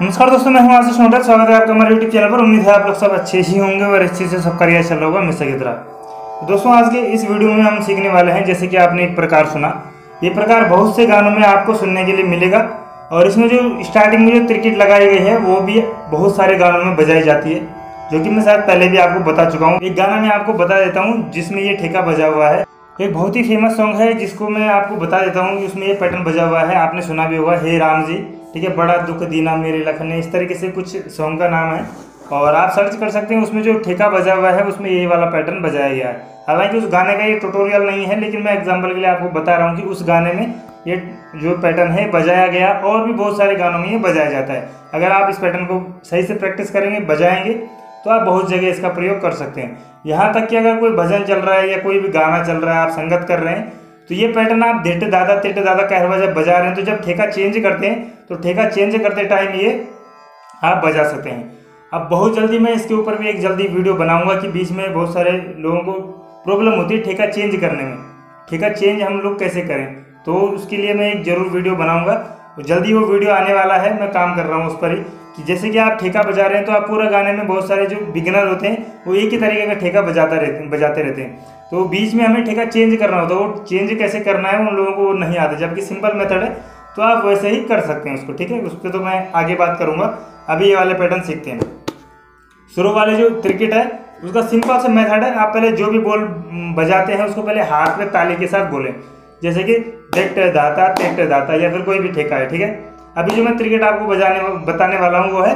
नमस्कार दोस्तों, मैं हूं आशीष नौटियाल। स्वागत है आपका हमारे यूट्यूब चैनल पर। उम्मीद है आप लोग सब अच्छे ही होंगे और अच्छे से सबका रियाज चल रहा होगा हमेशा की तरह। दोस्तों, आज के इस वीडियो में हम सीखने वाले हैं, जैसे कि आपने एक प्रकार सुना, ये प्रकार बहुत से गानों में आपको सुनने के लिए मिलेगा और इसमें जो स्टार्टिंग में जो क्रिकेट लगाई गई है वो भी बहुत सारे गानों में बजाई जाती है, जो कि मैं शायद पहले भी आपको बता चुका हूँ। एक गाना मैं आपको बता देता हूँ जिसमें ये ठेका बजा हुआ है, एक बहुत ही फेमस सॉन्ग है जिसको मैं आपको बता देता हूँ कि उसमें ये पैटर्न बजा हुआ है, आपने सुना भी होगा, हे राम जी, ठीक है, बड़ा दुख दीना मेरे लखने, इस तरीके से कुछ सॉन्ग का नाम है और आप सर्च कर सकते हैं। उसमें जो ठेका बजा हुआ है उसमें यही वाला पैटर्न बजाया गया है। हालांकि उस गाने का ये ट्यूटोरियल नहीं है, लेकिन मैं एग्जांपल के लिए आपको बता रहा हूँ कि उस गाने में ये जो पैटर्न है बजाया गया और भी बहुत सारे गानों में ये बजाया जाता है। अगर आप इस पैटर्न को सही से प्रैक्टिस करेंगे, बजाएंगे, तो आप बहुत जगह इसका प्रयोग कर सकते हैं। यहाँ तक कि अगर कोई भजन चल रहा है या कोई भी गाना चल रहा है, आप संगत कर रहे हैं, तो ये पैटर्न आप देते दादा कहरवा जब बजा रहे हैं, तो जब ठेका चेंज करते हैं तो ठेका चेंज करते टाइम ये आप बजा सकते हैं। अब बहुत जल्दी मैं इसके ऊपर भी एक जल्दी वीडियो बनाऊंगा कि बीच में बहुत सारे लोगों को प्रॉब्लम होती है ठेका चेंज करने में, ठेका चेंज हम लोग कैसे करें, तो उसके लिए मैं एक ज़रूर वीडियो बनाऊँगा। तो जल्दी वो वीडियो आने वाला है, मैं काम कर रहा हूँ उस पर ही, कि जैसे कि आप ठेका बजा रहे हैं तो आप पूरा गाने में, बहुत सारे जो बिगिनर होते हैं वो एक ही तरीके का ठेका बजाते रहते हैं, तो बीच में हमें ठेका चेंज करना होता है। वो चेंज कैसे करना है उन लोगों को नहीं आता, जबकि सिंपल मेथड है, तो आप वैसे ही कर सकते हैं उसको, ठीक है। उस पर तो मैं आगे बात करूँगा, अभी ये वाले पैटर्न सीखते हैं। शुरू वाले जो क्रिकेट है उसका सिंपल सा मेथड है, आप पहले जो भी बॉल बजाते हैं उसको पहले हाथ में ताली के साथ बोलें, जैसे कि टेट दाता या फिर कोई भी ठेका है, ठीक है। अभी जो मैं क्रिकेट आपको बताने वाला हूँ वो है,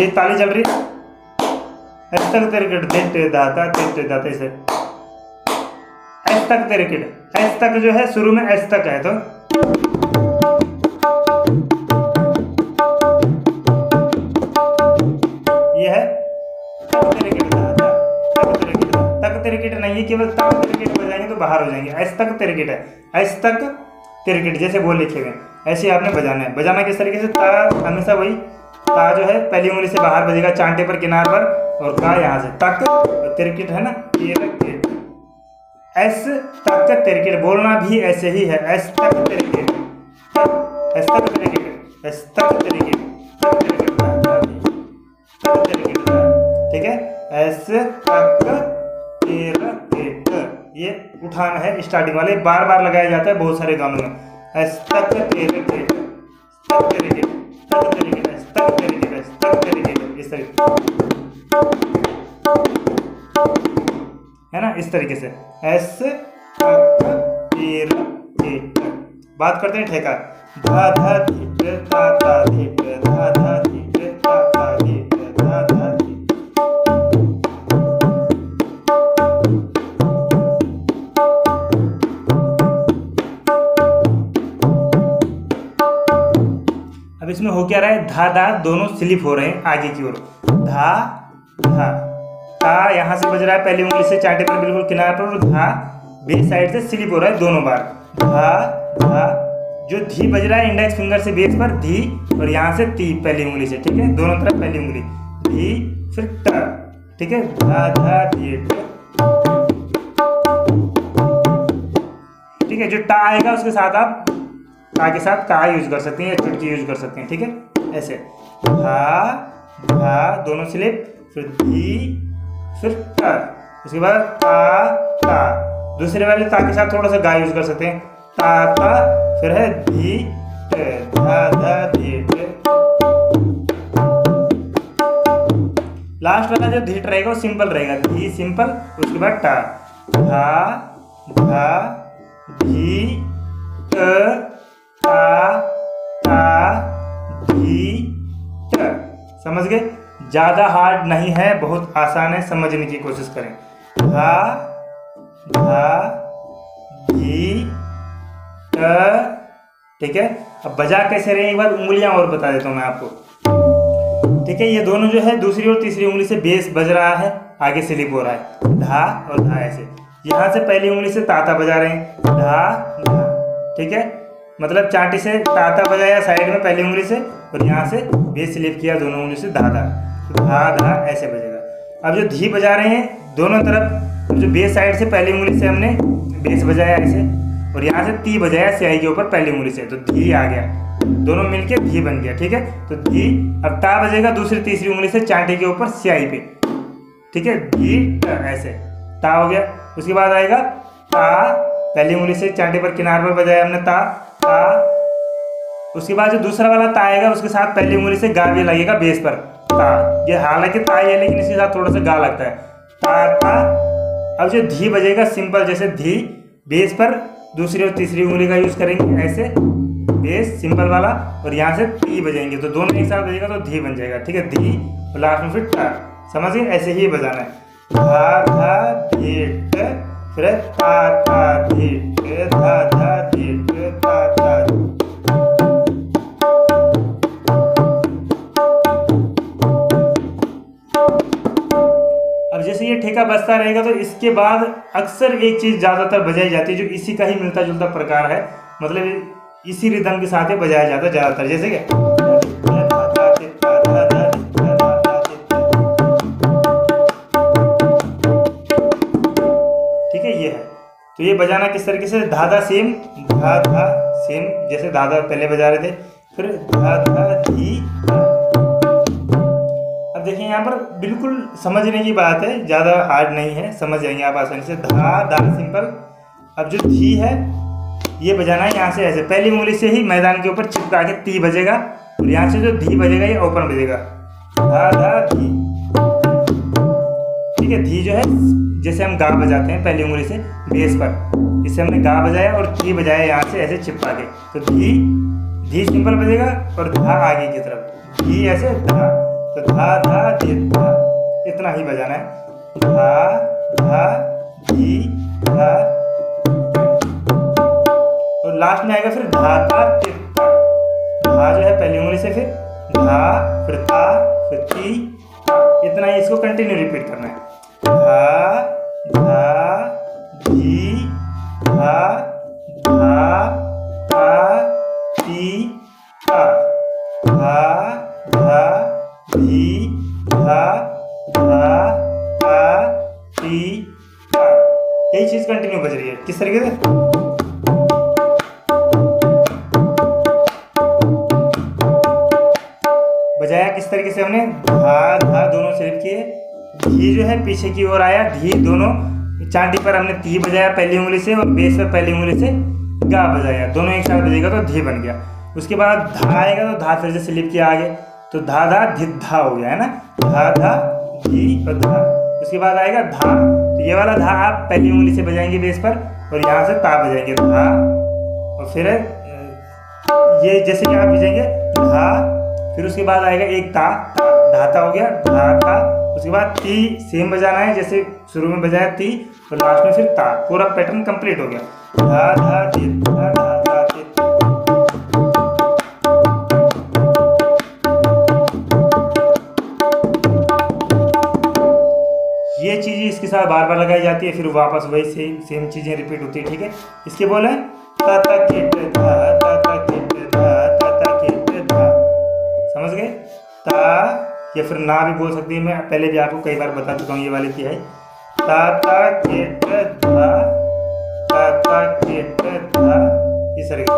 ये ताली चल रही एस तक क्रिकेट टेट दाता, इसे एस तक क्रिकेट, एस तक जो है शुरू में एस तक है, तो ये है तक क्रिकेट नहीं है, केवल तक क्रिकेट बजाएंगे तो बाहर हो जाएंगे। एस तक क्रिकेट है, एस तक क्रिकेट, जैसे बोल लिखे हुए ऐसे आपने बजाना है। बजाना किस तरीके से, ता हमेशा वही ता जो है पहली उंगली से बाहर बजेगा, चांटे पर, किनार पर, और का यहाँ से तक क्रिकेट है ना, ये क्रिकेट एस तक क्रिकेट बोलना भी ऐसे ही है, एस तक क्रिकेट, एस तक क्रिकेट, एस तक क्रिकेट, ठीक है, एस तक क्रिकेट। ये उठान है स्टार्टिंग वाले, बार बार लगाया जाता है बहुत सारे गानों में, एस तक क्रिकेट तक क्रिकेट तक क्रिकेट तक क्रिकेट तक क्रिकेट, इस तरीके है ना, इस तरीके से एस तक क्रिकेट। बात करते हैं ठेका, धा धा धीट धा धा धीट धा धा धीट धा धा धीट धा धा धीट। अब इसमें हो क्या रहा है, धा धा दोनों स्लिप हो रहे हैं आगे की ओर, धा धा ता यहाँ से बज रहा है पहली उंगली से चाटे पर, बिल्कुल किनारे पर, और धा बे साइड से स्लिप हो रहा है दोनों बार, धा धा। जो धी बज रहा है इंडेक्स फिंगर से बेस पर, धी, और यहाँ से ती पहली उंगली से, ठीक है, दोनों तरफ पहली उंगली, धी फिर ता, ठीक है, धा धा धी, ठीक है। जो टा आएगा उसके साथ आप ता के साथ का यूज कर सकते हैं या चुटकी यूज कर सकते हैं, ठीक है, ऐसे धा धा दोनों स्लिप, फिर धी फिर ता, उसके बाद ता ता, दूसरे वाले ता के साथ थोड़ा सा गा यूज कर सकते हैं, ता ता, फिर है धी धा धा धी। लास्ट वाला जो धीट रहेगा वो सिंपल रहेगा, धी सिंपल, उसके बाद टा, धा धा धी त ता ता धी त। समझ गए, ज़्यादा हार्ड नहीं है, बहुत आसान है, समझने की कोशिश करें, धा धा धी त, ठीक है। अब बजा कैसे रहे एक बार उंगलियां और बता देता हूँ मैं आपको, ठीक है। ये दोनों जो है दूसरी और तीसरी उंगली से बेस बज रहा है, आगे स्लिप हो रहा है, धा और धा, ऐसे यहाँ से पहली उंगली से ताता बजा रहे हैं, धा धा, ठीक है, मतलब चांटी से ताता बजाया साइड में पहली उंगली से, और यहाँ से बेस स्लिप किया दोनों उंगली से, धा धा धा धा, ऐसे बजेगा। अब जो धी बजा रहे हैं दोनों तरफ, जो बेस साइड से पहली उंगली से हमने बेस बजाया ऐसे, और यहाँ से ती बजाया स्याही के ऊपर पहली उंगली से, तो धी आ गया, दोनों मिलके घी बन गया। ठीक है, तो घी अब ता बजेगा दूसरी तीसरी उंगली से चांटे के ऊपर स्याही पे। ठीक है, घी ऐसे ता हो गया। उसके बाद आएगा ता, पहली उंगली से चांटे पर किनार पर बजाया हमने ता ता। उसके बाद जो दूसरा वाला ता आएगा उसके साथ पहली उंगली से गा भी लगेगा बेस पर ता। ये हालांकि ता ही है लेकिन इसके साथ थोड़ा सा गा लगता है ता ता। अब जो धी बजेगा सिंपल, जैसे धी बेस पर दूसरी और तीसरी उंगली का यूज करेंगे ऐसे बेस सिंपल वाला, और यहाँ से धी बजेंगे तो दोनों एक साथ बजेगा तो धी बन जाएगा। ठीक है, धी और लास्ट में फिर टा, समझ गए? ऐसे ही बजाना है धा धा धी ट, फिर ता ता धी ट धा धा धी ट ता ता। अब जैसे ये ठेका बजता रहेगा तो इसके बाद अक्सर एक चीज ज्यादातर बजाई जाती है जो इसी का ही मिलता जुलता प्रकार है, मतलब इसी रिदम के साथ ही बजाया जाता है ज्यादातर। जैसे कि ठीक है, ये है। तो ये बजाना किस तरीके से, धा धा सेम जैसे धा धा पहले बजा रहे थे, फिर धा धा धी। अब देखिए यहाँ पर बिल्कुल समझने की बात है, ज्यादा हार्ड नहीं है, समझ जाएंगे आप आसानी से। धा धा सिंपल। अब जो धी है ये बजाना है यहाँ से ऐसे, पहली उंगली से ही मैदान के ऊपर चिपका के ती बजेगा और यहाँ से जो धी बजेगा ये ओपन बजेगा धा धा धी। ठीक है, धी जो है जैसे हम गा बजाते हैं पहली उंगली से बेस पर, इससे हमने गा बजाया और धी बजाया यहाँ से ऐसे चिपका के, तो धी धी सिंपल बजेगा और धा आगे की तरफ धी ऐसे धा, तो धा धा धी धा, इतना ही बजाना है धा धा धी धा। लास्ट में आएगा फिर धा ता ति ता, धा जो है पहली उंगली से फिर धा फिर ता फिर ती, इतना ही इसको कंटिन्यू रिपीट करना है धा धा धी धा धा ता ती ता धा धा धी धा धा ता ती ता। यही चीज कंटिन्यू बज रही है किस तरीके से। बजाया किस तरीके से हमने धा धा दोनों सेलेक्ट किए, घी जो है पीछे की ओर आया घी, दोनों चांटी पर हमने ती बजाया पहली उंगली से और बेस पर पहली उंगली से गा बजाया, दोनों एक साथ बजेगा तो धी बन गया। उसके बाद धा आएगा तो धा फिर से स्लिप किया आगे, तो धा धा धी धा हो गया है ना, धा धा धी और धा। उसके बाद आएगा धा, तो ये वाला धा आप पहली उंगली से बजाएंगे बेस पर और यहाँ से ता बजाएंगे धा, और फिर ये जैसे कि आप बजेंगे धा, फिर उसके बाद आएगा एक ता धाता हो गया धा ता। उसके बाद ती सेम बजाना है जैसे शुरू में बजाया ती और लास्ट में फिर ता, पूरा पैटर्न कंप्लीट हो गया धा धा धी धा धा धा धी। ये चीजें इसके साथ बार बार लगाई जाती है, फिर वापस वही सेम चीजें रिपीट होती है। ठीक है, इसके बोले ता ता के धा ता ता के धा ता, या फिर ना भी बोल सकती है, मैं पहले भी आपको कई बार बता चुका हूँ ये वाली की है ता ता के धा ता ता के धा इस तरीके।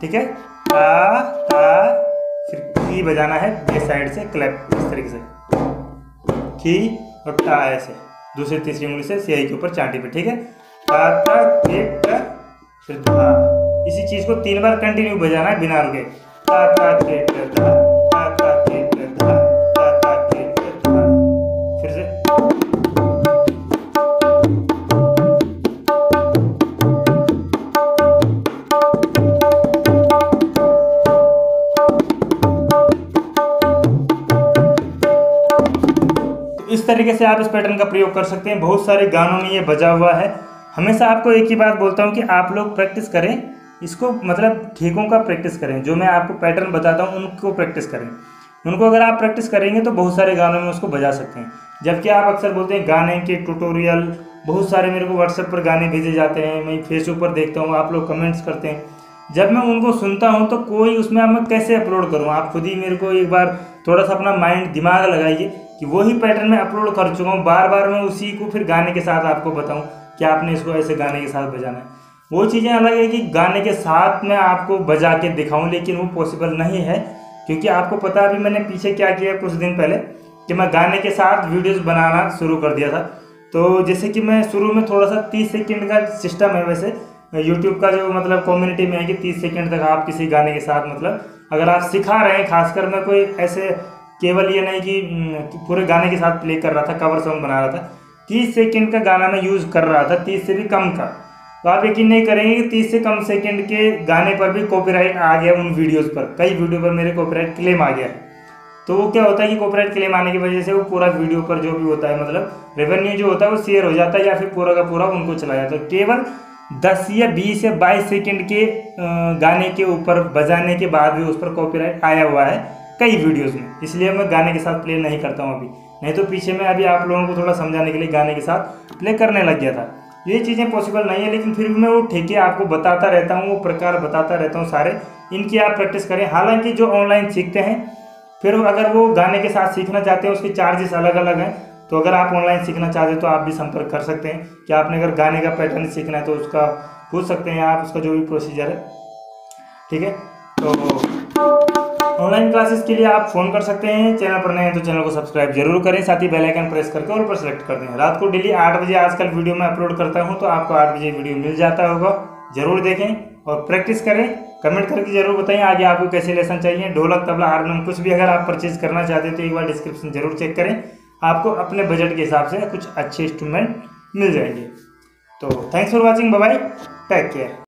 ठीक है, ता ता फिर की बजाना है ये साइड से क्लैप इस तरीके से की और ता ऐसे दूसरी तीसरी उंगली से स्याही के ऊपर चांटी पे। ठीक है, ता ता के फिर धा, इसी चीज़ को 3 बार कंटिन्यू बजाना है बिना रुके ता ता के धा ता ता के धा ता ता के धा। फिर से इस तरीके से आप इस पैटर्न का प्रयोग कर सकते हैं, बहुत सारे गानों में ये बजा हुआ है। हमेशा आपको एक ही बात बोलता हूँ कि आप लोग प्रैक्टिस करें इसको, मतलब ठेकों का प्रैक्टिस करें, जो मैं आपको पैटर्न बताता हूँ उनको प्रैक्टिस करें। उनको अगर आप प्रैक्टिस करेंगे तो बहुत सारे गानों में उसको बजा सकते हैं। जबकि आप अक्सर बोलते हैं गाने के ट्यूटोरियल, बहुत सारे मेरे को व्हाट्सएप पर गाने भेजे जाते हैं, मैं फेसबुक पर देखता हूँ, आप लोग कमेंट्स करते हैं। जब मैं उनको सुनता हूँ तो कोई उसमें मैं कैसे अपलोड करूँ, आप खुद ही मेरे को एक बार थोड़ा सा अपना माइंड दिमाग लगाइए कि वही पैटर्न मैं अपलोड कर चुका हूँ, बार बार मैं उसी को फिर गाने के साथ आपको बताऊँ कि आपने इसको ऐसे गाने के साथ बजाना है। वो चीज़ें अलग है कि गाने के साथ मैं आपको बजा के दिखाऊं, लेकिन वो पॉसिबल नहीं है क्योंकि आपको पता है अभी मैंने पीछे क्या किया कुछ दिन पहले कि मैं गाने के साथ वीडियोस बनाना शुरू कर दिया था। तो जैसे कि मैं शुरू में थोड़ा सा 30 सेकंड का सिस्टम है वैसे यूट्यूब का, जो मतलब कम्युनिटी में है कि 30 सेकंड तक आप किसी गाने के साथ मतलब अगर आप सिखा रहे हैं, खासकर मैं कोई ऐसे केवल ये नहीं कि पूरे गाने के साथ प्ले कर रहा था, कवर सॉन्ग बना रहा था, 30 सेकंड का गाना मैं यूज़ कर रहा था, 30 से भी कम का। तो आप यकीन नहीं करेंगे कि 30 से कम सेकंड के गाने पर भी कॉपीराइट आ गया उन वीडियोस पर, कई वीडियो पर मेरे कॉपीराइट क्लेम आ गया। तो वो क्या होता है कि कॉपीराइट क्लेम आने की वजह से वो पूरा वीडियो पर जो भी होता है मतलब रेवेन्यू जो होता है वो शेयर हो जाता है या फिर पूरा का पूरा उनको चला जाता है। केवल 10 या 20 या 22 सेकेंड के गाने के ऊपर बजाने के बाद भी उस पर कॉपीराइट आया हुआ है कई वीडियोस में, इसलिए मैं गाने के साथ प्ले नहीं करता हूँ अभी, नहीं तो पीछे मैं अभी आप लोगों को थोड़ा समझाने के लिए गाने के साथ प्ले करने लग गया था। ये चीज़ें पॉसिबल नहीं है, लेकिन फिर भी मैं वो ठेके आपको बताता रहता हूँ, वो प्रकार बताता रहता हूँ सारे, इनकी आप प्रैक्टिस करें। हालांकि जो ऑनलाइन सीखते हैं फिर अगर वो गाने के साथ सीखना चाहते हैं उसके चार्जेस अलग अलग हैं, तो अगर आप ऑनलाइन सीखना चाहते हैं तो आप भी संपर्क कर सकते हैं कि आपने अगर गाने का पैटर्न सीखना है तो उसका पूछ सकते हैं आप, उसका जो भी प्रोसीजर है, ठीक है। तो ऑनलाइन क्लासेस के लिए आप फ़ोन कर सकते हैं, चैनल पर नए हैं तो चैनल को सब्सक्राइब जरूर करें, साथ ही बेल आइकन प्रेस करके और पर सेलेक्ट कर दें। रात को डेली 8 बजे आजकल वीडियो मैं अपलोड करता हूं, तो आपको 8 बजे वीडियो मिल जाता होगा, जरूर देखें और प्रैक्टिस करें। कमेंट करके जरूर बताएं आगे आपको कैसे लेसन चाहिए। ढोलक, तबला, हारमोनियम कुछ भी अगर आप परचेज करना चाहते हैं तो एक बार डिस्क्रिप्शन जरूर चेक करें, आपको अपने बजट के हिसाब से कुछ अच्छे इंस्ट्रूमेंट मिल जाएंगे। तो thanks for watching, bye bye, take care.